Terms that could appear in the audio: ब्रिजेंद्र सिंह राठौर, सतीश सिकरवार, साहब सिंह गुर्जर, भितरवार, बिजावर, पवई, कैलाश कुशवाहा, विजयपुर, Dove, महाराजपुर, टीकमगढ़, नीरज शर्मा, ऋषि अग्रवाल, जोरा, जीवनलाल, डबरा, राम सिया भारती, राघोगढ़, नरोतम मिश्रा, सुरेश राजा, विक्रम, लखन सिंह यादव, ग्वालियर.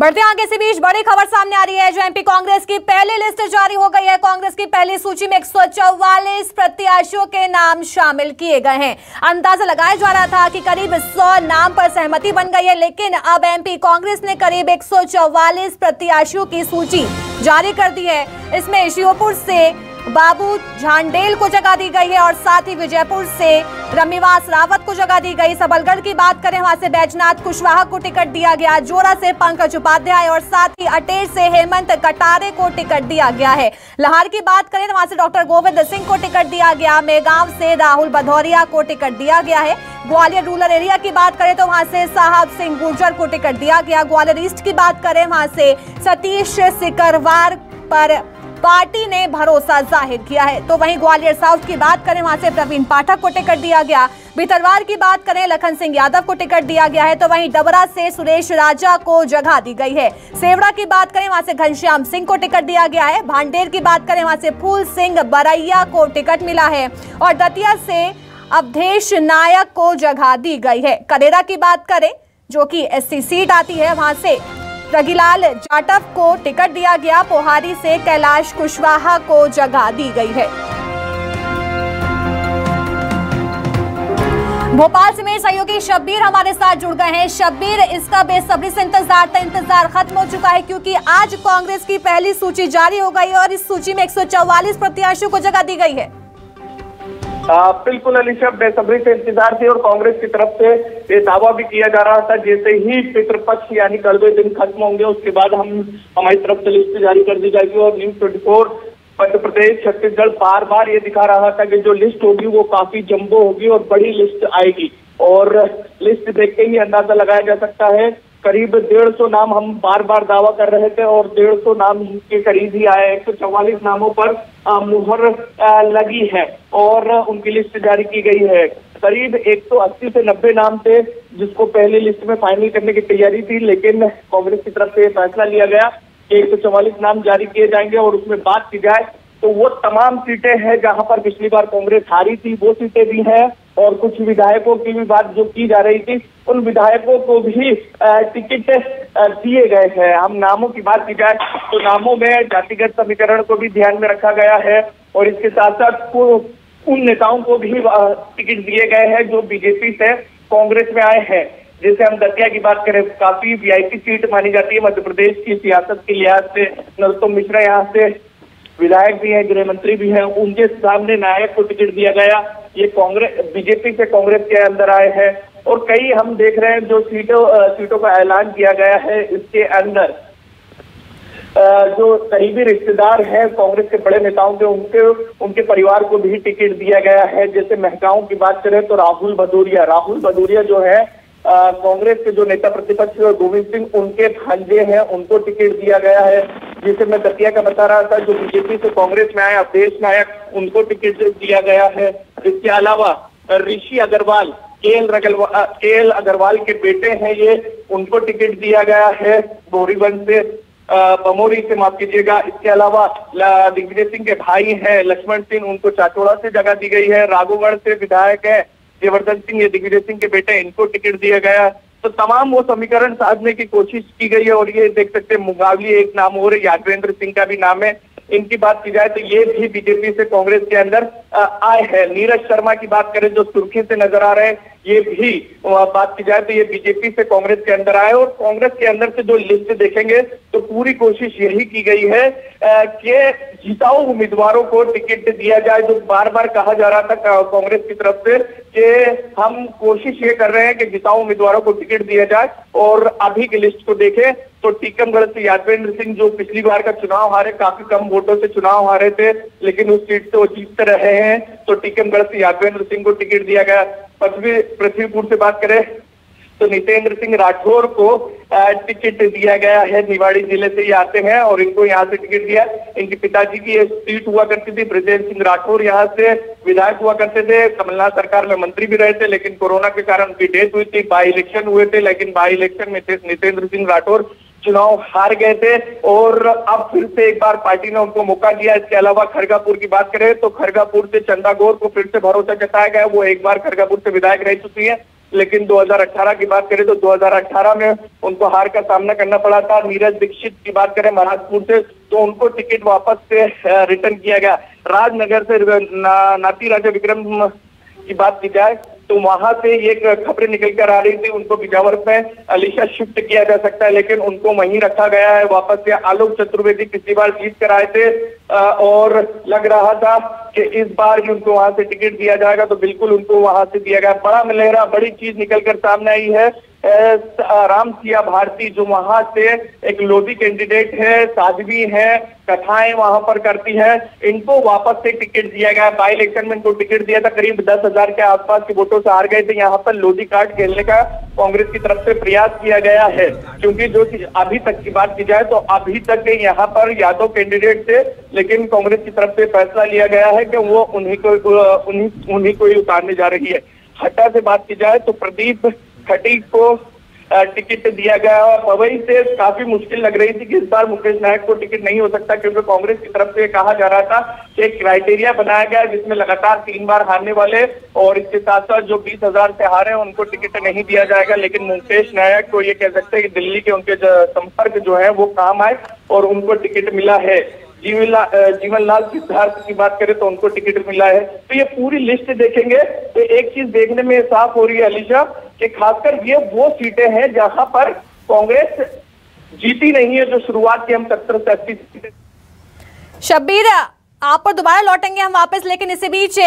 बढ़ते आगे इसी बीच बड़ी खबर सामने आ रही है जो एमपी कांग्रेस की पहली लिस्ट जारी हो गई है। कांग्रेस की पहली सूची में 144 प्रत्याशियों के नाम शामिल किए गए हैं। अंदाजा लगाया जा रहा था कि करीब 100 नाम पर सहमति बन गई है, लेकिन अब एमपी कांग्रेस ने करीब 144 प्रत्याशियों की सूची जारी कर दी है। इसमें श्योपुर से बाबू झांडेल को जगह दी गई है और साथ ही विजयपुर से रमीवास रावत को जगह दी गई। सबलगढ़ की बात करें, वहां से बैजनाथ कुशवाहा को टिकट दिया गया, जोरा से पंकज उपाध्याय और साथ ही अटेर से हेमंत कटारे को टिकट दिया गया है। लाहौर की बात करें तो वहां से डॉक्टर गोविंद सिंह को टिकट दिया गया, मेगांव से राहुल भदौरिया को टिकट दिया गया है। ग्वालियर रूरल एरिया की बात करें तो वहां से साहब सिंह गुर्जर को टिकट दिया गया। ग्वालियर ईस्ट की बात करें वहां से सतीश सिकरवार पर पार्टी ने भरोसा जाहिर किया है। तो वहीं ग्वालियर साउथ की बात करें वहां से प्रवीण पाठक को टिकट दिया गया। भितरवार की बात करें लखन सिंह यादव को टिकट दिया गया है। तो वहीं डबरा से सुरेश राजा को जगह दी गई है। सेवड़ा की बात करें वहां से घनश्याम सिंह को टिकट दिया गया है। भांडेर की बात करें वहां से फूल सिंह बरैया को टिकट मिला है और दतिया से अवधेश नायक को जगह दी गई है। करेरा की बात करें जो कि एससी सीट आती है, वहां से रघिलाल जाटव को टिकट दिया गया। पोहारी से कैलाश कुशवाहा को जगह दी गई है। भोपाल से मेरे सहयोगी शब्बीर हमारे साथ जुड़ गए हैं। शब्बीर, इसका बेसब्री से इंतजार था, इंतजार खत्म हो चुका है क्योंकि आज कांग्रेस की पहली सूची जारी हो गई और इस सूची में 144 प्रत्याशियों को जगह दी गई है। बिल्कुल अलीशा, बेसब्री से इंतजार थी और कांग्रेस की तरफ से ये दावा भी किया जा रहा था जैसे ही पितृपक्ष यानी कड़वे दिन खत्म होंगे उसके बाद हमारी तरफ से लिस्ट जारी कर दी जाएगी। और न्यूज़ 24 मध्य प्रदेश छत्तीसगढ़ बार बार ये दिखा रहा था कि जो लिस्ट होगी वो काफी जंबो होगी और बड़ी लिस्ट आएगी और लिस्ट देखते ही अंदाजा लगाया जा सकता है। करीब 150 नाम हम बार बार दावा कर रहे थे और 150 नाम के करीब ही आए। 144 नामों पर मुहर लगी है और उनकी लिस्ट जारी की गई है। करीब 180 से 90 नाम थे जिसको पहले लिस्ट में फाइनल करने की तैयारी थी, लेकिन कांग्रेस की तरफ से फैसला लिया गया कि 144 नाम जारी किए जाएंगे और उसमें बात की जाए तो वो तमाम सीटें हैं जहां पर पिछली बार कांग्रेस हारी थी वो सीटें भी हैं और कुछ विधायकों की भी बात जो की जा रही थी उन विधायकों को भी टिकट दिए गए हैं। हम नामों की बात की जाए तो नामों में जातिगत समीकरण को भी ध्यान में रखा गया है और इसके साथ साथ उन नेताओं को भी टिकट दिए गए हैं जो बीजेपी से कांग्रेस में आए हैं। जैसे हम दतिया की बात करें, काफी वीआईपी सीट मानी जाती है मध्य प्रदेश की सियासत के लिहाज से। नरोतम मिश्रा यहाँ से विधायक भी हैं, गृह मंत्री भी हैं, उनके सामने नायक को टिकट दिया गया। ये कांग्रेस बीजेपी से कांग्रेस के अंदर आए हैं और कई हम देख रहे हैं जो सीटों का ऐलान किया गया है इसके अंदर जो करीबी रिश्तेदार हैं कांग्रेस के बड़े नेताओं के उनके परिवार को भी टिकट दिया गया है। जैसे महकाओं की बात करें तो राहुल भदौरिया जो है कांग्रेस के जो नेता प्रतिपक्ष गोविंद सिंह उनके भांजे हैं, उनको टिकट दिया गया है। जिसे मैं दतिया का बता रहा था जो बीजेपी से कांग्रेस में आए अवधेश नायक, उनको टिकट दिया गया है। इसके अलावा ऋषि अग्रवाल एल रगल अग्रवाल के बेटे हैं, ये उनको टिकट दिया गया है बमोरी से। इसके अलावा दिग्विजय सिंह के भाई हैं लक्ष्मण सिंह, उनको चाचोड़ा से जगह दी गई है। राघोगढ़ से विधायक है जयवर्धन सिंह, ये दिग्विजय सिंह के बेटे, इनको टिकट दिया गया। तो तमाम वो समीकरण साधने की कोशिश की गई है और ये देख सकते हैं मुकाबली एक नाम और यादवेंद्र सिंह का भी नाम है। इनकी बात की जाए तो ये भी बीजेपी से कांग्रेस के अंदर आए हैं। नीरज शर्मा की बात करें जो सुर्खी से नजर आ रहे हैं, ये भी बात की जाए तो ये बीजेपी से कांग्रेस के अंदर आए। और कांग्रेस के अंदर से जो लिस्ट देखेंगे तो पूरी कोशिश यही की गई है कि जिताऊ उम्मीदवारों को टिकट दिया जाए। जो बार बार कहा जा रहा था कांग्रेस की तरफ से कि हम कोशिश ये कर रहे हैं कि जिताऊ उम्मीदवारों को टिकट दिया जाए। और अभी की लिस्ट को देखें तो टीकमगढ़ से यादवेंद्र सिंह जो पिछली बार का चुनाव हारे, काफी कम वोटों से चुनाव हारे थे लेकिन उस सीट से वो जीतते रहे हैं, तो टीकमगढ़ से यादवेंद्र सिंह को टिकट दिया गया। पृथ्वीपुर से बात करें तो नितेंद्र सिंह राठौर को टिकट दिया गया है। निवाड़ी जिले से ये आते हैं और इनको यहाँ से टिकट दिया। इनके पिताजी की ये सीट हुआ करती थी, ब्रिजेंद्र सिंह राठौर यहाँ से विधायक हुआ करते थे, कमलनाथ सरकार में मंत्री भी रहे थे लेकिन कोरोना के कारण उनकी डेथ हुई थी। बाई इलेक्शन हुए थे लेकिन बाई इलेक्शन में नितेंद्र सिंह राठौर चुनाव हार गए थे और अब फिर से एक बार पार्टी ने उनको मौका दिया। इसके अलावा खरगापुर की बात करें तो खरगापुर से चंदागौर को फिर से भरोसा जताया गया। वो एक बार खरगापुर से विधायक रह चुकी है लेकिन 2018 की बात करें तो 2018 में उनको हार का सामना करना पड़ा था। नीरज दीक्षित की बात करें महाराजपुर से तो उनको टिकट वापस से रिटर्न किया गया। राजनगर से नाती राजा विक्रम की बात की जाए तो वहां से ये खबरें निकल कर आ रही थी उनको बिजावर में अलीशा शिफ्ट किया जा सकता है, लेकिन उनको वहीं रखा गया है वापस से। आलोक चतुर्वेदी पिछली बार जीत कर आए थे और लग रहा था कि इस बार भी उनको वहां से टिकट दिया जाएगा, तो बिल्कुल उनको वहां से दिया गया। बड़ा मलेरा बड़ी चीज निकल कर सामने आई है। राम सिया भारती जो वहां से एक लोधी कैंडिडेट है, साध्वी है, कथाएं वहां पर करती है, इनको वापस से टिकट दिया गया। बाई इलेक्शन में इनको टिकट दिया था, करीब 10,000 के आसपास के वोटों से हार गए थे। यहाँ पर लोधी कार्ड खेलने का कांग्रेस की तरफ से प्रयास किया गया है, क्योंकि जो अभी तक की बात की जाए तो अभी तक यहाँ पर यादव कैंडिडेट थे, लेकिन कांग्रेस की तरफ से फैसला लिया गया है कि वो उन्हीं को ही उतारने जा रही है। हटा से बात की जाए तो प्रदीप खटीक को टिकट दिया गया और पवई से काफी मुश्किल लग रही थी कि इस बार मुकेश नायक को टिकट नहीं हो सकता, क्योंकि कांग्रेस की तरफ से कहा जा रहा था कि एक क्राइटेरिया बनाया गया जिसमें लगातार 3 बार हारने वाले और इसके साथ साथ जो 20,000 से हारे हैं उनको टिकट नहीं दिया जाएगा। लेकिन मुकेश नायक को ये कह सकते हैं कि दिल्ली के उनके संपर्क जो है वो काम आए और उनको टिकट मिला है। जीवनलाल सिद्धार्थ की बात करें तो उनको टिकट मिला है। तो ये पूरी लिस्ट देखेंगे तो एक चीज देखने में साफ हो रही है अलीशा कि खासकर ये वो सीटें हैं जहां पर कांग्रेस जीती नहीं है, जो शुरुआत की हम 70 से 80 सीटें। शब्बीर, आप पर दोबारा लौटेंगे हम वापस, लेकिन इसी बीच